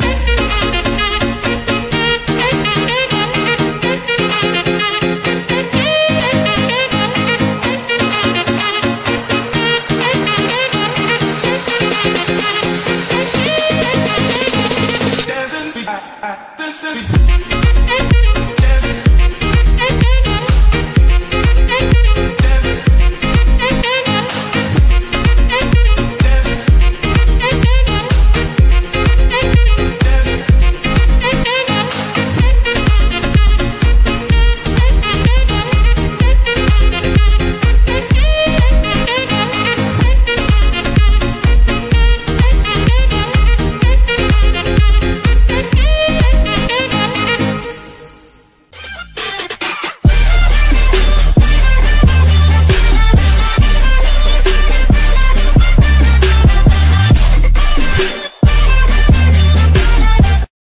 I